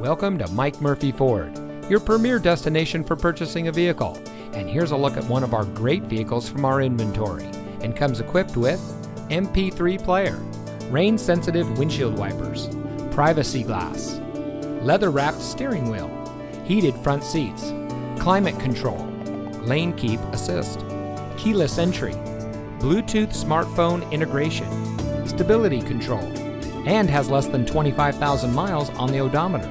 Welcome to Mike Murphy Ford, your premier destination for purchasing a vehicle. And here's a look at one of our great vehicles from our inventory, and comes equipped with MP3 player, rain-sensitive windshield wipers, privacy glass, leather-wrapped steering wheel, heated front seats, climate control, lane keep assist, keyless entry, Bluetooth smartphone integration, stability control, and has less than 25,000 miles on the odometer.